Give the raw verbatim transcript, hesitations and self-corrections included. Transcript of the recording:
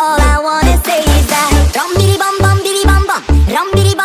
All I wanna say is that rum bidi bum bum bidi bum bum, rum bidi.